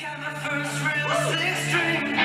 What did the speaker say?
Got my first real six string.